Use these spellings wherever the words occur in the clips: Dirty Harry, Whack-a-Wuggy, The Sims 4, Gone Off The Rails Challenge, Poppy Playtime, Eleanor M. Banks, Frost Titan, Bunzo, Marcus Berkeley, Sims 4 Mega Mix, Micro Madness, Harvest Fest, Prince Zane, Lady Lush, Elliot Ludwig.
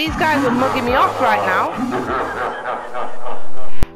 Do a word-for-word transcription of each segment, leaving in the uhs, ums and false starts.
These guys are mugging me off right now.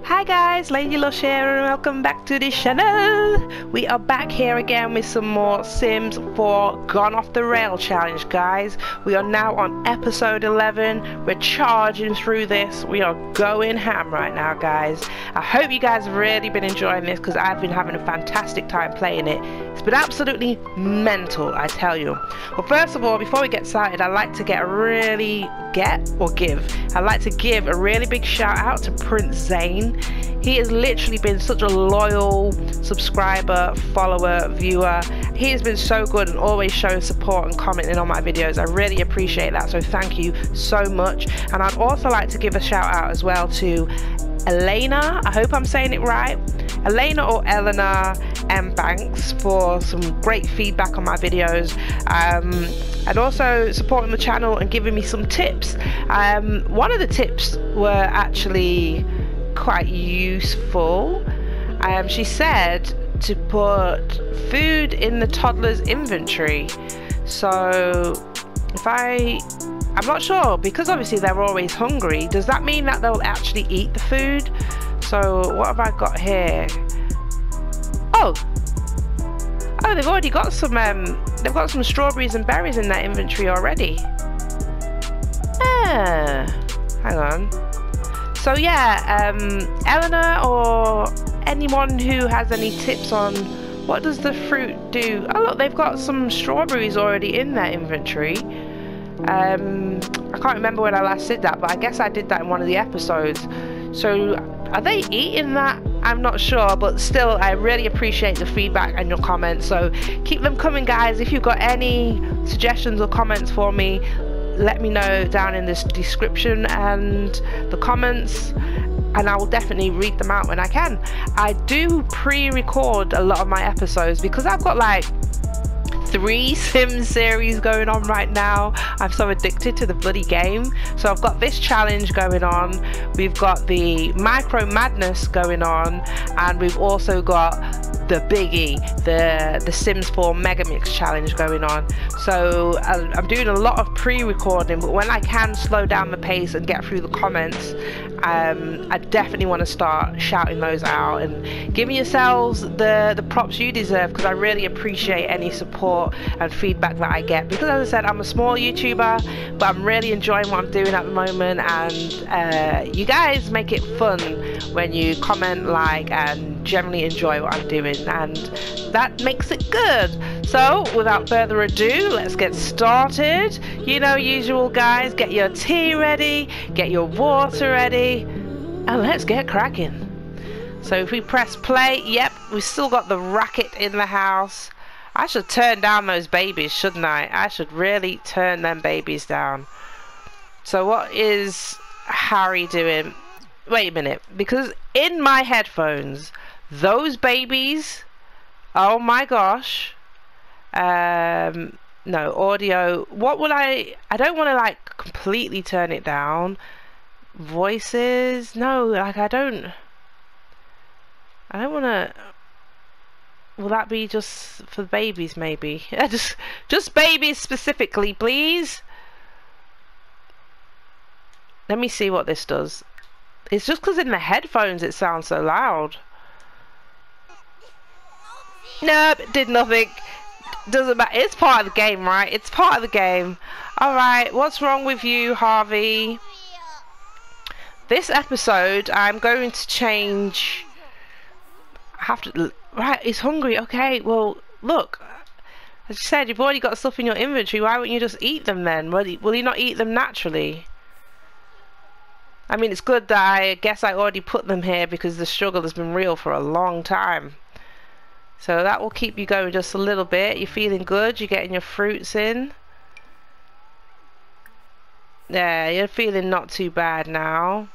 Hi guys, Lady Lush here and welcome back to this channel. We are back here again with some more Sims four Gone Off the Rail challenge, guys. We are now on episode eleven. We're charging through this. We are going ham right now, guys. I hope you guys have really been enjoying this because I've been having a fantastic time playing it. It's been absolutely mental, I tell you. Well, first of all, before we get started, I'd like to get a really get or give. I'd like to give a really big shout out to Prince Zane. He has literally been such a loyal subscriber, follower, viewer. He has been so good and always showing support and commenting on my videos. I really appreciate that, so thank you so much. And I'd also like to give a shout out as well to Eleanor, I hope I'm saying it right, Eleanor or Eleanor M. Banks, for some great feedback on my videos, um, and also supporting the channel and giving me some tips. Um, one of the tips were actually quite useful. Um, she said to put food in the toddler's inventory. So if I, I'm not sure, because obviously they're always hungry, does that mean that they'll actually eat the food? So what have I got here? Oh, oh, they've already got some, um, they've got some strawberries and berries in their inventory already. Ah, hang on. So yeah, um, Eleanor or anyone who has any tips on what does the fruit do? Oh look, they've got some strawberries already in their inventory. Um, I can't remember when I last did that, but I guess I did that in one of the episodes. So are they eating that? I'm not sure, but still I really appreciate the feedback and your comments. So keep them coming, guys. If you've got any suggestions or comments for me, let me know down in this description and the comments, and I will definitely read them out when I can. I do pre-record a lot of my episodes because I've got like three Sims series going on right now. I'm so addicted to the bloody game. So I've got this challenge going on, we've got the Micro Madness going on, and we've also got the biggie, the the Sims four Mega Mix challenge going on. So uh, I'm doing a lot of pre-recording, but when I can slow down the pace and get through the comments, um, I definitely want to start shouting those out and giving yourselves the the props you deserve, because I really appreciate any support and feedback that I get, because as I said, I'm a small YouTuber, but I'm really enjoying what I'm doing at the moment, and uh, you guys make it fun when you comment, like, and generally enjoy what I'm doing, and that makes it good. So without further ado, let's get started. You know, usual, guys, get your tea ready, get your water ready, and let's get cracking. So if we press play, yep, we still got the racket in the house. I should turn down those babies, shouldn't I? I should really turn them babies down. So what is Harry doing? Wait a minute, because in my headphones, those babies, oh my gosh. Um, no, audio, what will I, I don't want to like completely turn it down. Voices, no, like I don't, I don't want to, will that be just for babies maybe? just, just babies specifically, please. Let me see what this does. It's just because in the headphones it sounds so loud. Nope, did nothing. Doesn't matter. It's part of the game, right? It's part of the game. Alright, what's wrong with you, Harvey? This episode, I'm going to change... I have to... Right, he's hungry. Okay, well, look. As you said, you've already got stuff in your inventory. Why wouldn't you just eat them then? Will he, will he not eat them naturally? I mean, it's good that I guess I already put them here because the struggle has been real for a long time. So that will keep you going just a little bit. You're feeling good, you're getting your fruits in. Yeah, you're feeling not too bad now.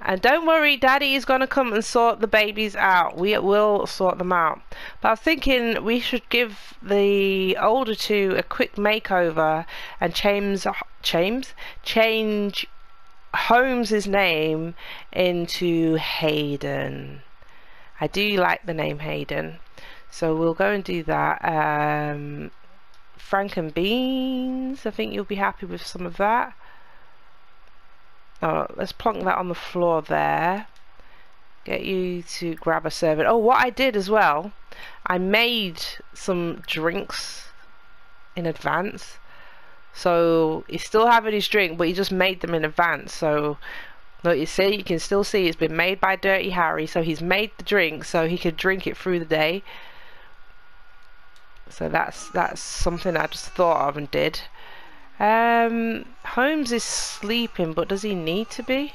And don't worry, Daddy is going to come and sort the babies out. We will sort them out. But I was thinking we should give the older two a quick makeover and change, change, change Holmes' name into Hayden. I do like the name Hayden, so we'll go and do that. Um, Frank and Beans, I think you'll be happy with some of that. Oh, let's plonk that on the floor there. Get you to grab a servant. Oh, what I did as well, I made some drinks in advance. So he's still having his drink, but he just made them in advance. So look, you see, you can still see it's been made by Dirty Harry. So he's made the drink so he could drink it through the day. So that's that's something I just thought of and did. Um, Holmes is sleeping, but does he need to be?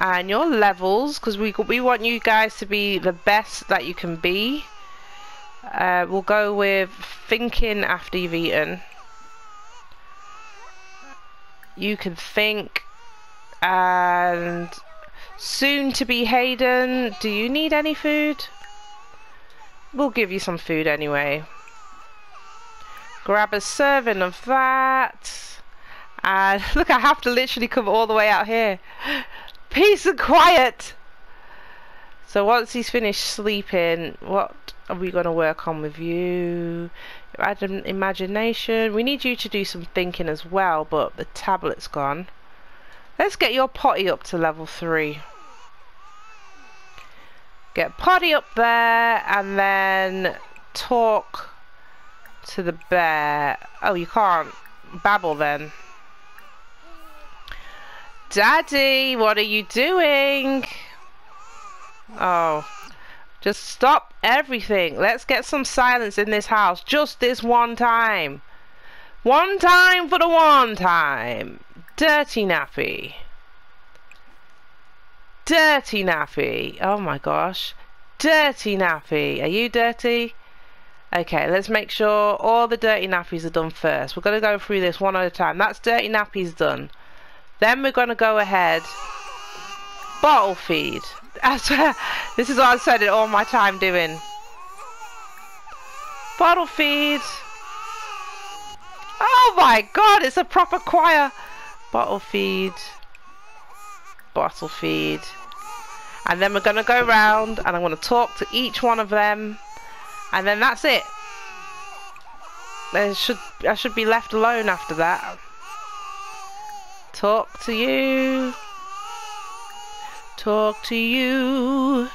And your levels, because we we want you guys to be the best that you can be. Uh, we'll go with thinking after you've eaten. You can think. And soon to be Hayden, do you need any food? We'll give you some food anyway. Grab a serving of that. And look, I have to literally come all the way out here. Peace and quiet. So once he's finished sleeping, what are we going to work on with you? Imagination. We need you to do some thinking as well, but the tablet's gone. Let's get your potty up to level three. Get potty up there, and then talk to the bear. Oh, you can't babble then. Daddy, what are you doing? Oh, just stop everything. Let's get some silence in this house, just this one time. One time for the one time. Dirty nappy. Dirty nappy. Oh my gosh. Dirty nappy. Are you dirty? Okay, let's make sure all the dirty nappies are done first. We're going to go through this one at a time. That's dirty nappies done. Then we're going to go ahead. Bottle feed. This is what I said it all my time doing. Bottle feed. Oh my god, it's a proper choir. Bottle feed. Bottle feed. And then we're going to go round and I'm going to talk to each one of them. And then that's it. I should, I should be left alone after that. Talk to you. Talk to you.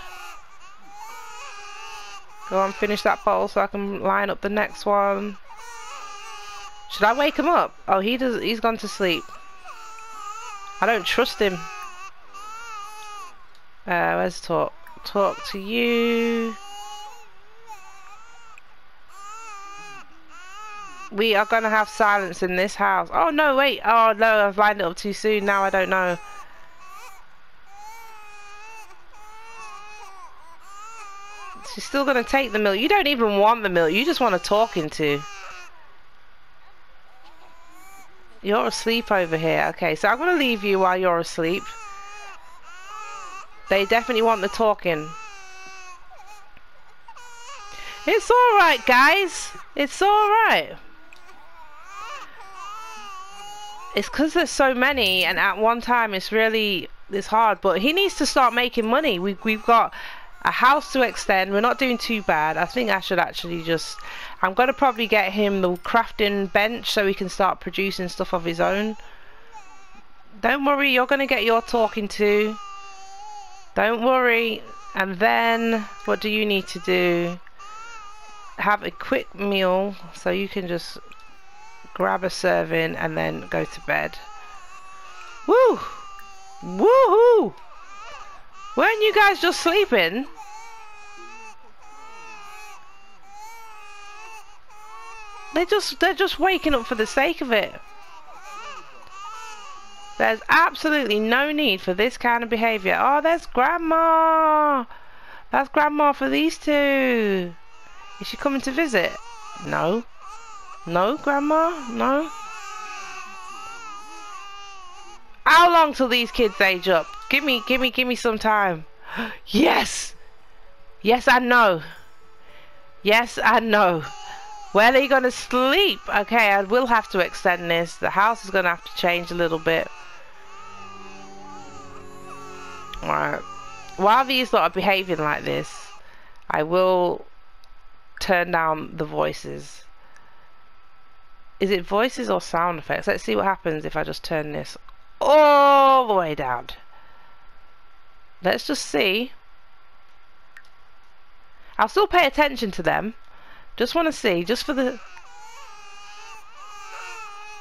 Go on, finish that bowl so I can line up the next one. Should I wake him up? Oh, he does, he's gone to sleep. I don't trust him. Uh, where's talk? Talk to you. We are going to have silence in this house. Oh no, wait. Oh no, I've lined it up too soon. Now I don't know. She's still going to take the milk. You don't even want the milk. You just want a talking to. You're asleep over here. Okay, so I'm going to leave you while you're asleep. They definitely want the talking. It's alright, guys. It's alright. It's because there's so many, and at one time it's really it's hard. But he needs to start making money. We, we've got a house to extend. We're not doing too bad. I think I should actually just... I'm going to probably get him the crafting bench so he can start producing stuff of his own. Don't worry. You're going to get your talking to. Don't worry. And then, what do you need to do? Have a quick meal so you can just grab a serving and then go to bed. Woo! Woohoo! Weren't you guys just sleeping? They just they're just waking up for the sake of it. There's absolutely no need for this kind of behavior. Oh, there's Grandma. That's Grandma for these two. Is she coming to visit? No. No, Grandma? No. How long till these kids age up? Give me, give me, give me some time. Yes! Yes, I know. Yes, I know. Where are you going to sleep? Okay, I will have to extend this. The house is going to have to change a little bit. Alright. While these lot are behaving like this, I will... turn down the voices. Is it voices or sound effects? Let's see what happens if I just turn this all the way down. Let's just see. I'll still pay attention to them. Just want to see, just for the...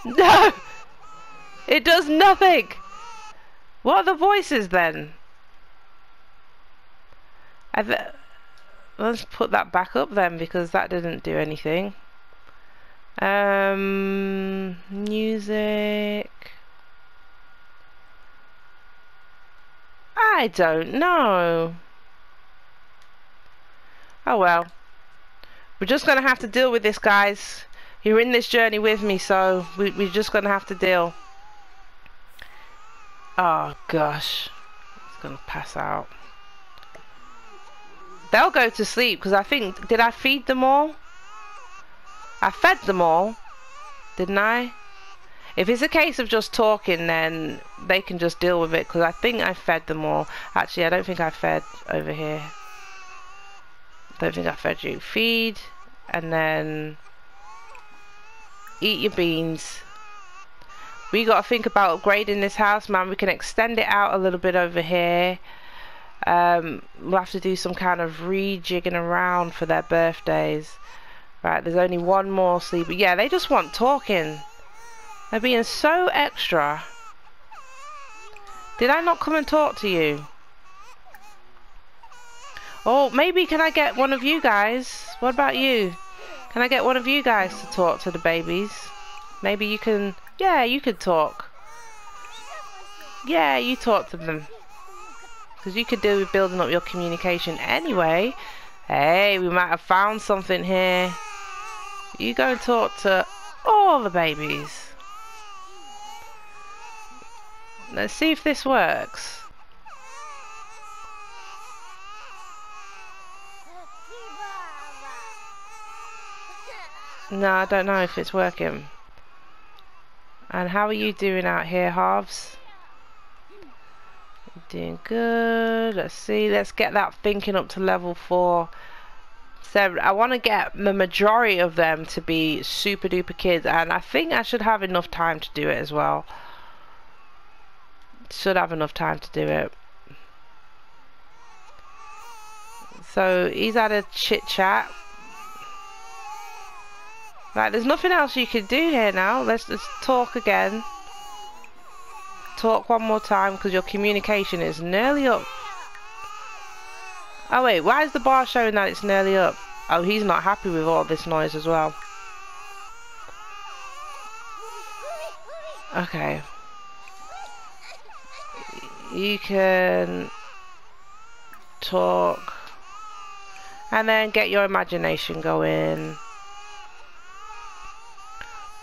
No! It does nothing! What are the voices then? I th Let's put that back up then, because that didn't do anything. Um, music... I don't know. Oh well. We're just going to have to deal with this, guys. You're in this journey with me, so we, we're just going to have to deal. Oh gosh. It's going to pass out. They'll go to sleep, because I think... Did I feed them all? I fed them all, didn't I? If it's a case of just talking, then they can just deal with it, because I think I fed them all. Actually, I don't think I fed over here. I don't think I fed you. Feed, and then eat your beans. We got to think about upgrading this house, man. We can extend it out a little bit over here. Um, we'll have to do some kind of rejigging around for their birthdays. Right, there's only one more sleeper. Yeah, they just want talking. They're being so extra. Did I not come and talk to you? Oh, maybe can I get one of you guys? What about you? Can I get one of you guys to talk to the babies? Maybe you can... Yeah, you could talk. Yeah, you talk to them. Because you could do with building up your communication anyway. Hey, we might have found something here. You go and talk to all the babies. Let's see if this works. No, I don't know if it's working. And how are you doing out here, Harves? Doing good. Let's see. Let's get that thinking up to level four. So I want to get the majority of them to be super duper kids, and I think I should have enough time to do it as well. Should have enough time to do it. So he's had a chit chat. Right, there's nothing else you can do here now. Let's just talk again. Talk one more time, because your communication is nearly up. Oh wait, why is the bar showing that it's nearly up? Oh, he's not happy with all this noise as well. Okay. You can talk. And then get your imagination going.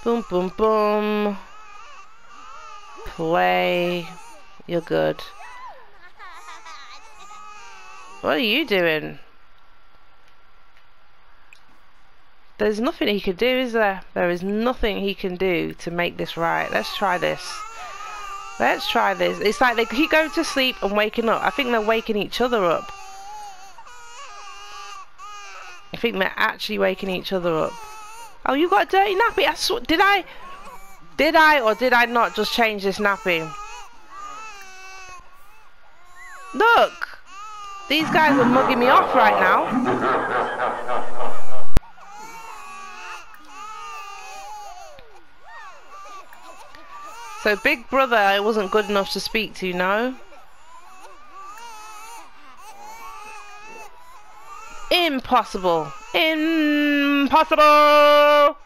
Boom, boom, boom. Play. You're good. What are you doing? There's nothing he could do, is there? There is nothing he can do to make this right. Let's try this. Let's try this. It's like they keep going to sleep and waking up. I think they're waking each other up. I think they're actually waking each other up. Oh, you got a dirty nappy. I sw- did I? Did I or did I not just change this nappy? Look! These guys are mugging me off right now. So Big Brother, I wasn't good enough to speak to, no? Impossible. Impossible!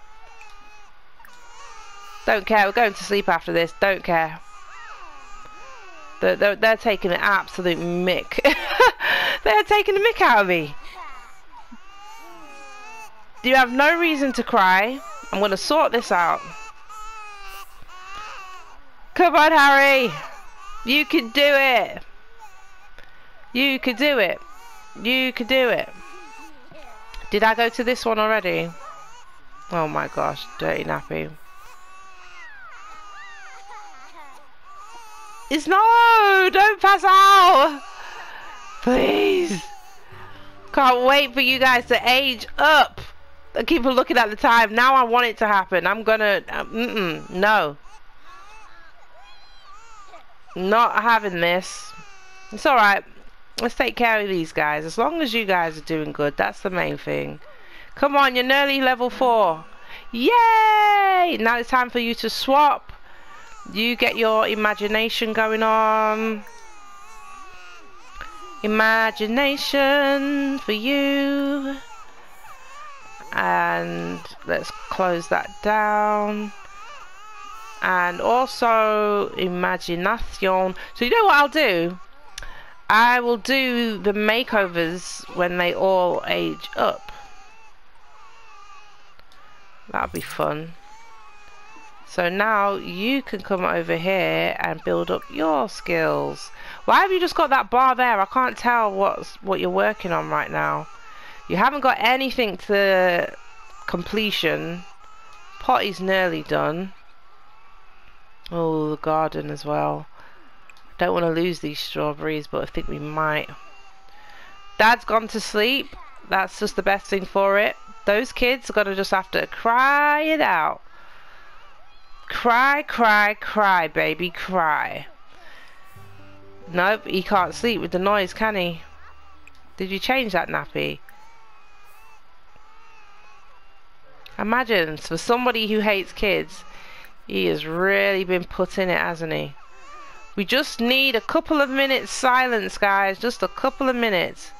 Don't care, we're going to sleep after this. Don't care. They're, they're, they're taking an absolute mick. They're taking the mick out of me. You have no reason to cry. I'm going to sort this out. Come on, Harry. You can do it. You could do it. You could do it. Did I go to this one already? Oh my gosh, dirty nappy. It's no! Don't pass out! Please! Can't wait for you guys to age up! I keep looking at the time. Now I want it to happen. I'm gonna... Uh, mm-mm. No. not having this. It's alright. Let's take care of these guys. As long as you guys are doing good, that's the main thing. Come on, you're nearly level four. Yay! Now it's time for you to swap. You get your imagination going on. Imagination for you. And let's close that down. And also imagination. So you know what I'll do? I will do the makeovers when they all age up. That'll be fun. So now you can come over here and build up your skills. Why have you just got that bar there? I can't tell what's what you're working on right now. You haven't got anything to completion. Potty's nearly done. Oh, the garden as well. Don't want to lose these strawberries, but I think we might. Dad's gone to sleep. That's just the best thing for it. Those kids are gonna just have to cry it out. Cry, cry, cry, baby, cry. Nope, he can't sleep with the noise, can he? Did you change that nappy? Imagine, for somebody who hates kids, he has really been put in it, hasn't he? We just need a couple of minutes silence, guys. Just a couple of minutes.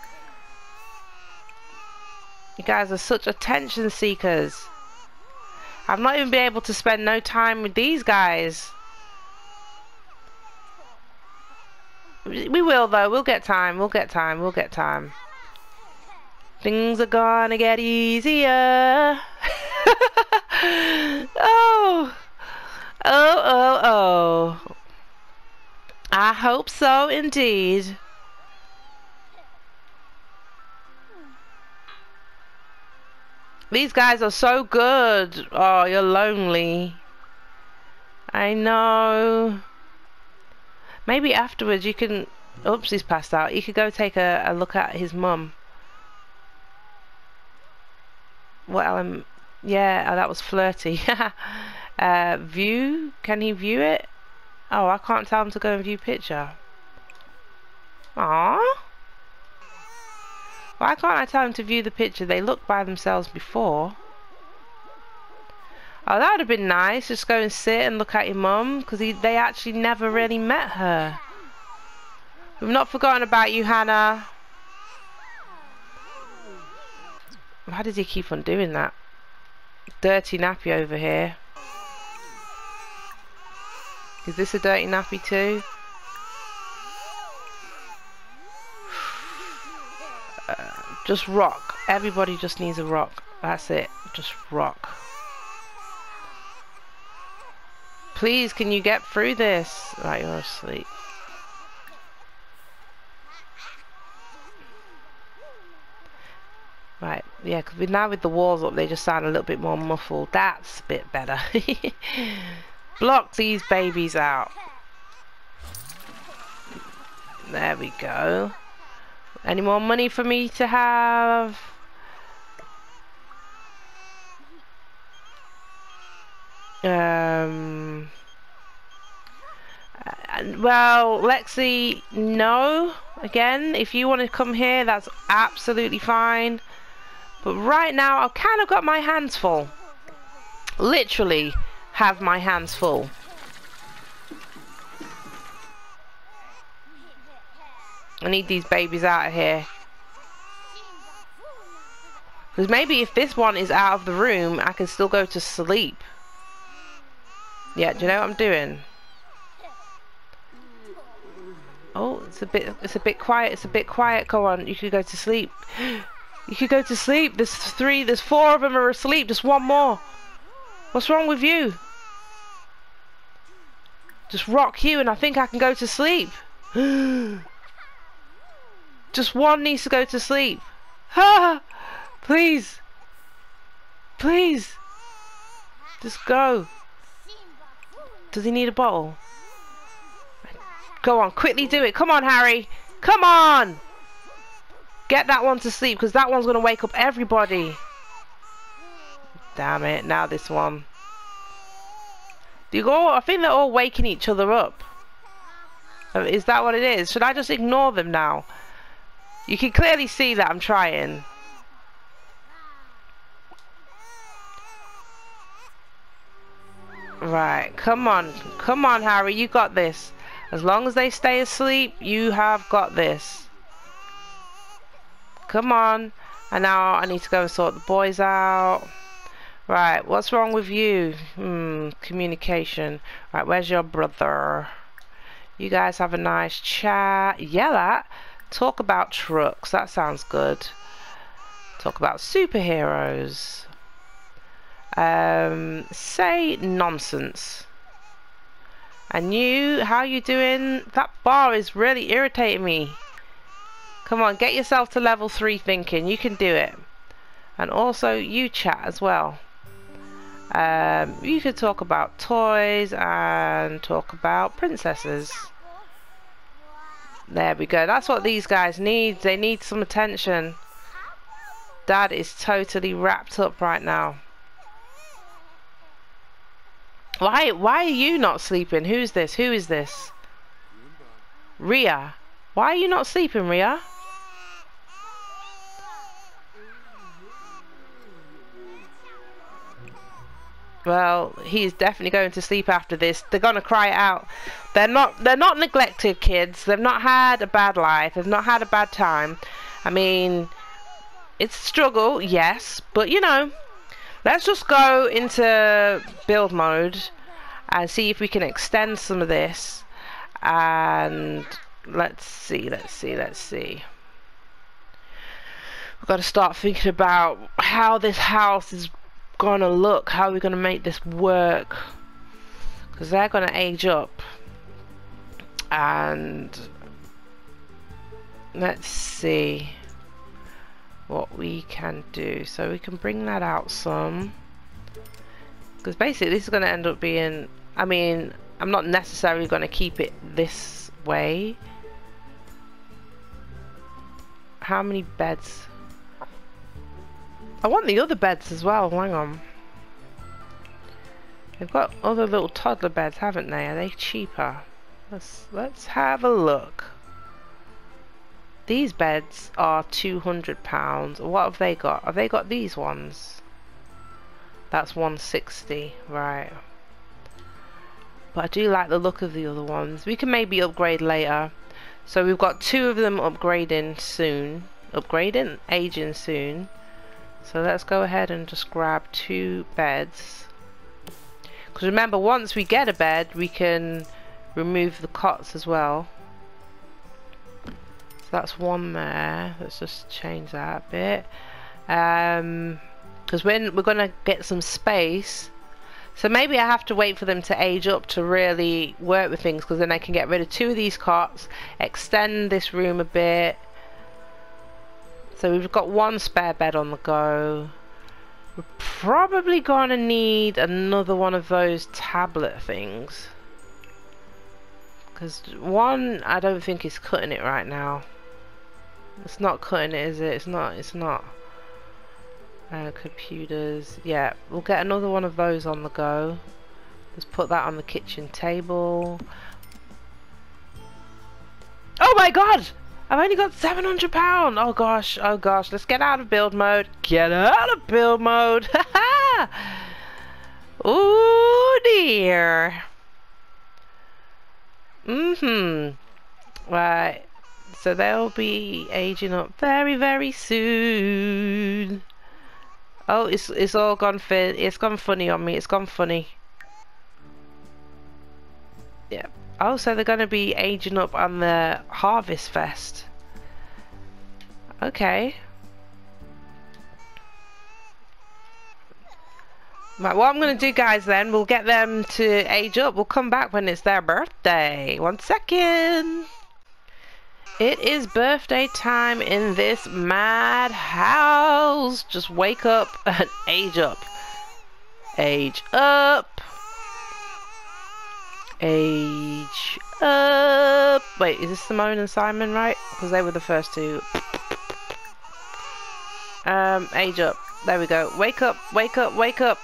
You guys are such attention seekers. I've not even been able to spend no time with these guys. We will, though. We'll get time. We'll get time. We'll get time. Things are gonna get easier. Oh. Oh, oh, oh. I hope so, indeed. These guys are so good. Oh, you're lonely. I know. Maybe afterwards you can... Oops, he's passed out. You could go take a, a look at his mum. What element? Yeah, oh, that was flirty. uh, view? Can he view it? Oh, I can't tell him to go and view picture. Aww. Why can't I tell him to view the picture? They looked by themselves before. Oh, that would have been nice. Just go and sit and look at your mum. Because they actually never really met her. We've not forgotten about you, Hannah. Why does he keep on doing that? Dirty nappy over here. Is this a dirty nappy too? Uh, just rock. Everybody just needs a rock. That's it. Just rock. Please, can you get through this? Right, you're asleep. Right, yeah, because now with the walls up, they just sound a little bit more muffled. That's a bit better. Block these babies out. There we go. Any more money for me to have? Um. Well, Lexi, no. Again, if you want to come here, that's absolutely fine. But right now, I've kind of got my hands full. Literally. Have my hands full. I need these babies out of here. Because maybe if this one is out of the room, I can still go to sleep. Yeah, do you know what I'm doing? Oh, it's a bit, it's a bit quiet, it's a bit quiet. Go on, you could go to sleep. You could go to sleep. There's three, there's four of them are asleep. Just one more. What's wrong with you? Just rock you and I think I can go to sleep. Just one needs to go to sleep. Please. Please. Just go. Does he need a bottle? Go on, quickly do it. Come on, Harry. Come on. Get that one to sleep because that one's going to wake up everybody. Damn it, now this one. You go, I think they're all waking each other up. Is that what it is? Should I just ignore them now? You can clearly see that I'm trying. Right, come on. Come on, Harry, you got this. As long as they stay asleep, you have got this. Come on. And now I need to go and sort the boys out. Right, what's wrong with you? Hmm, communication. Right, where's your brother? You guys have a nice chat. Yell at. Talk about trucks. That sounds good. Talk about superheroes. Um, say nonsense. And you, how you doing? That bar is really irritating me. Come on, get yourself to level three thinking. You can do it. And also, you chat as well. Um, you could talk about toys and talk about princesses. There we go. That's what these guys need. They need some attention. Dad is totally wrapped up right now. Why, why are you not sleeping? Who's this? Who is this? Rhea. Why are you not sleeping, Rhea? Well, he's definitely going to sleep after this. They're gonna cry it out. They're not they're not neglected kids. They've not had a bad life. They've not had a bad time. I mean, it's a struggle, yes, but you know, let's just go into build mode and see if we can extend some of this. And let's see, let's see, let's see. We've got to start thinking about how this house is gonna look, how are we gonna make this work, because they're gonna age up. And let's see what we can do, so we can bring that out some, because basically this is gonna end up being, I mean, I'm not necessarily gonna keep it this way. How many beds? I want the other beds as well, hang on. They've got other little toddler beds, haven't they? Are they cheaper? Let's, let's have a look. These beds are two hundred pounds. What have they got? Have they got these ones? That's one sixty, right. But I do like the look of the other ones. We can maybe upgrade later. So we've got two of them upgrading soon. Upgrading? Aging soon. So let's go ahead and just grab two beds, because remember, once we get a bed we can remove the cots as well. So that's one there. Let's just change that a bit, because um, when we're gonna get some space, so maybe I have to wait for them to age up to really work with things, because then I can get rid of two of these cots, extend this room a bit. So we've got one spare bed on the go. We're probably gonna need another one of those tablet things, because one I don't think is cutting it right now. It's not cutting it, is it? It's not, it's not. Uh, computers, yeah, we'll get another one of those on the go. Let's put that on the kitchen table. Oh my god! I've only got seven hundred pounds. Oh gosh, oh gosh. Let's get out of build mode. Get out of build mode. Ha ha. Oh dear. Mm hmm. Right. So they'll be aging up very, very soon. Oh, it's it's all gone fin. It's gone funny on me. It's gone funny. Yep. Yeah. Oh, so they're going to be aging up on the Harvest Fest. Okay. Right, what I'm going to do, guys, then, we'll get them to age up. We'll come back when it's their birthday. One second. It is birthday time in this mad house. Just wake up and age up. Age up. Age up. Wait, is this Simone and Simon, right? Because they were the first two. Um, age up. There we go. Wake up, wake up, wake up.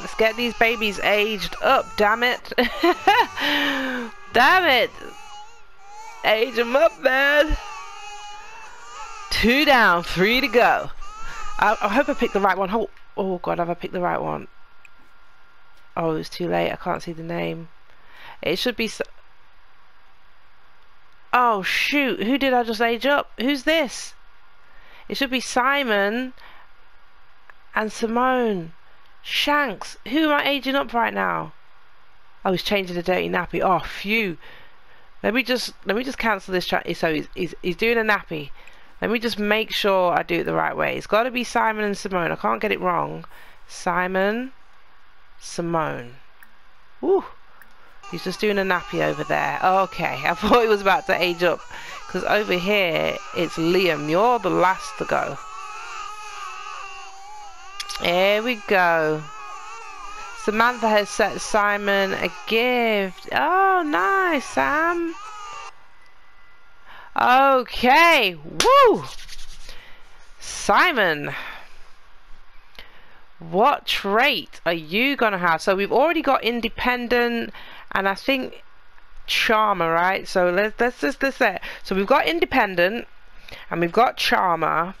Let's get these babies aged up, damn it. Damn it. Age them up, man. Two down, three to go. I, I hope I picked the right one. Oh, oh God, have I picked the right one? Oh, it's too late. I can't see the name. It should be... So oh, shoot. Who did I just age up? Who's this? It should be Simon and Simone. Shanks. Who am I aging up right now? I was changing a dirty nappy. Oh, phew. Let me just let me just cancel this chat. So he's, he's, he's doing a nappy. Let me just make sure I do it the right way. It's got to be Simon and Simone. I can't get it wrong. Simon, Simone. Woo. He's just doing a nappy over there. Okay, I thought he was about to age up. Because over here, it's Liam. You're the last to go. Here we go. Samantha has set Simon a gift. Oh, nice, Sam. Okay, woo! Simon. What trait are you going to have? So we've already got independent... and I think Charmer, right? So let's let's just let's say so we've got independent and we've got Charmer.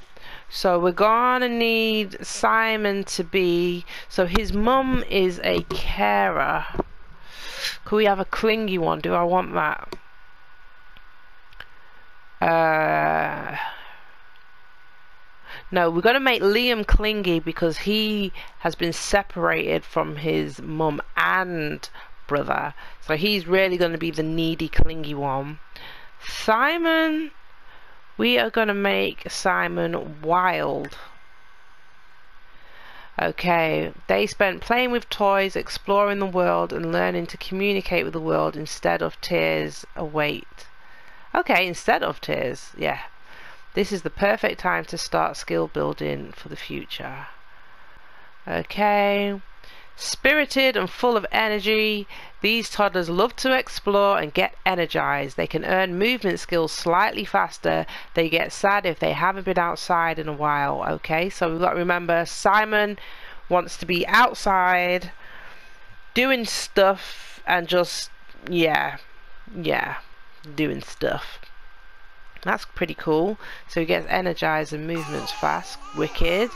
So we're gonna need Simon to be. So his mum is a carer. Could we have a clingy one? Do I want that? Uh, no, we're gonna make Liam clingy because he has been separated from his mum and brother, so he's really going to be the needy, clingy one. Simon, we are going to make Simon wild. Okay, they spent playing with toys, exploring the world, and learning to communicate with the world instead of tears await. Okay, instead of tears, yeah. This is the perfect time to start skill building for the future. Okay. Spirited and full of energy, these toddlers love to explore and get energized. They can earn movement skills slightly faster. They get sad if they haven't been outside in a while. Okay, so we've got to remember Simon wants to be outside doing stuff and just, yeah, yeah, doing stuff. That's pretty cool. So he gets energized and movements fast. Wicked.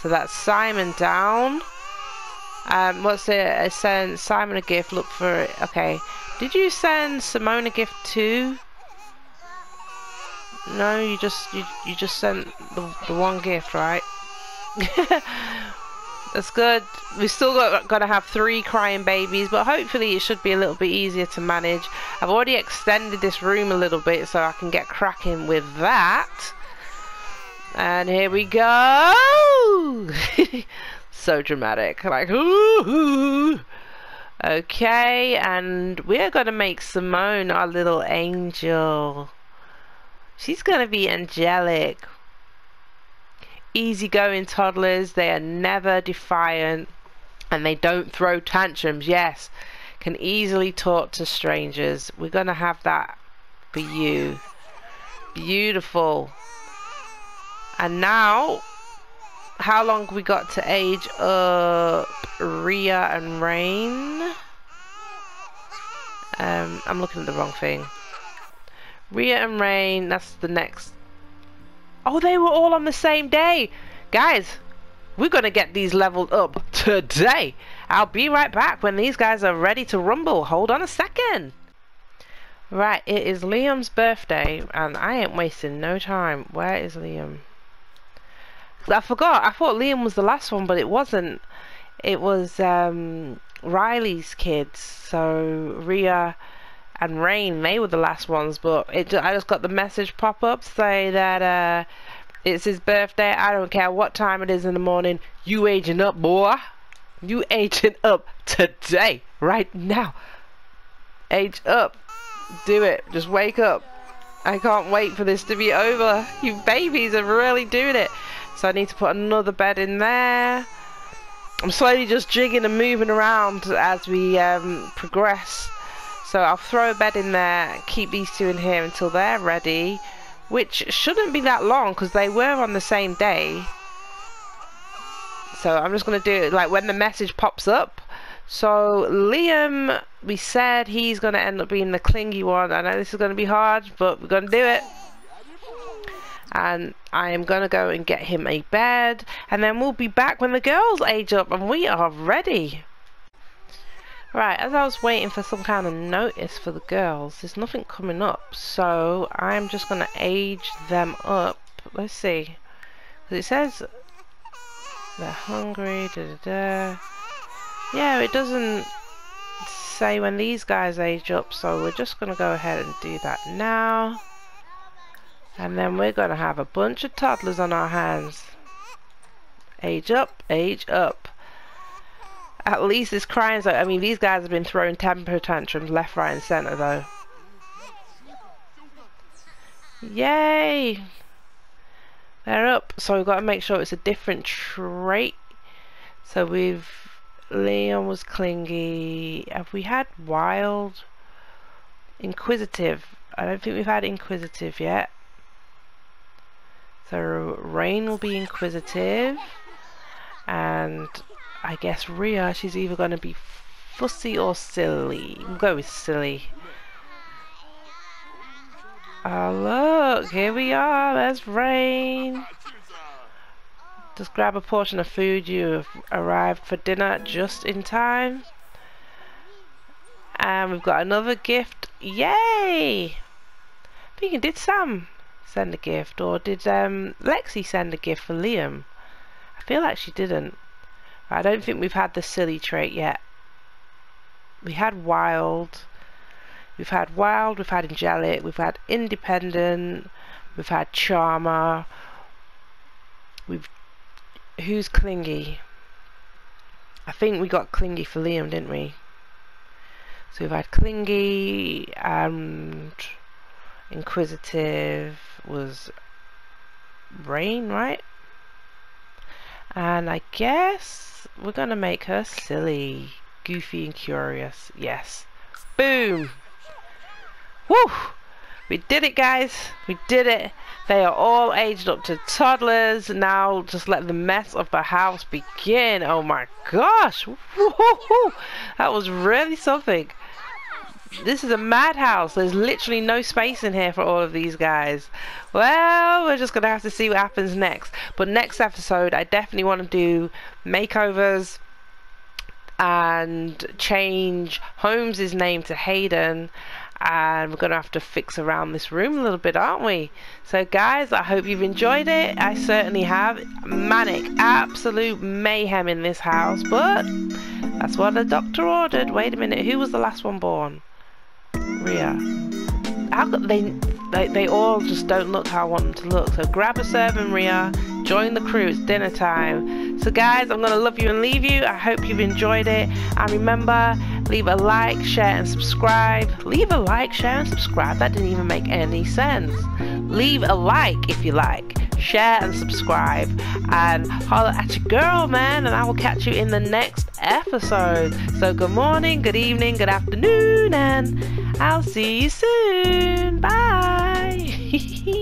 So that's Simon down. Um, what's it? Send Simon a gift. Look for it. Okay. Did you send Simone a gift too? No, you just you you just sent the the one gift, right? That's good. We've still got got to have three crying babies, but hopefully it should be a little bit easier to manage. I've already extended this room a little bit so I can get cracking with that. And here we go. So dramatic, like ooh, ooh. Okay, and we're gonna make Simone our little angel. She's gonna be angelic. Easygoing toddlers, they are never defiant and they don't throw tantrums. Yes, can easily talk to strangers. We're gonna have that for you. Beautiful. And now, how long we got to age up Rhea and Rain? Um, I'm looking at the wrong thing. Rhea and Rain, that's the next. Oh, they were all on the same day. Guys, we're going to get these leveled up today. I'll be right back when these guys are ready to rumble. Hold on a second. Right, it is Liam's birthday and I ain't wasting no time. Where is Liam? I forgot. I thought Liam was the last one, but it wasn't. It was um, Riley's kids. So Rhea and Rain, they were the last ones. But it, I just got the message pop up saying that uh, it's his birthday. I don't care what time it is in the morning. You aging up, boy. You aging up today, right now. Age up. Do it. Just wake up. I can't wait for this to be over. You babies are really doing it. So I need to put another bed in there. I'm slowly just jigging and moving around as we um, progress. So I'll throw a bed in there, keep these two in here until they're ready, which shouldn't be that long because they were on the same day. So I'm just going to do it like when the message pops up. So Liam we said he's going to end up being the clingy one. I know this is going to be hard, but we're going to do it. And I am going to go and get him a bed. And then we'll be back when the girls age up and we are ready. Right, as I was waiting for some kind of notice for the girls, there's nothing coming up. So I'm just going to age them up. Let's see. Because it says they're hungry. Da, da, da. Yeah, it doesn't say when these guys age up. So we're just going to go ahead and do that now. And then we're going to have a bunch of toddlers on our hands. Age up, age up. At least it's crying. So, I mean, these guys have been throwing temper tantrums left, right and centre though. Yay! They're up. So we've got to make sure it's a different trait. So we've... Leon was clingy. Have we had wild? Inquisitive. I don't think we've had inquisitive yet. So Rain will be inquisitive, and I guess Rhea, she's either going to be fussy or silly. We'll go with silly. Oh look, here we are, there's Rain. Just grab a portion of food, you have arrived for dinner just in time. And we've got another gift, yay! I think it did Sam send a gift, or did um, Lexi send a gift for Liam? I feel like she didn't. I don't think we've had the silly trait yet. We had wild, we've had wild, we've had angelic, we've had independent, we've had charmer, we've... who's clingy? I think we got clingy for Liam, didn't we? So we've had clingy and... inquisitive was Rain, right? And I guess we're gonna make her silly, goofy and curious. Yes, boom. Woo, we did it guys, we did it. They are all aged up to toddlers now. Just let the mess of the house begin. Oh my gosh, woo-hoo-hoo. That was really something. This is a madhouse. There's literally no space in here for all of these guys. Well, we're just gonna have to see what happens next. But next episode I definitely want to do makeovers and change Holmes's name to Hayden, and we're gonna have to fix around this room a little bit, aren't we? So guys, I hope you've enjoyed it. I certainly have. Manic, absolute mayhem in this house, but that's what the doctor ordered. Wait a minute, who was the last one born? Rhea. How could they, they they all just don't look how I want them to look. So grab a serving, Rhea, join the crew, it's dinner time. So guys, I'm gonna love you and leave you. I hope you've enjoyed it, and remember, leave a like, share and subscribe. Leave a like, share and subscribe. That didn't even make any sense. Leave a like if you like, share and subscribe, and holler at your girl, man, and I will catch you in the next episode. So good morning, good evening, good afternoon, and I'll see you soon. Bye.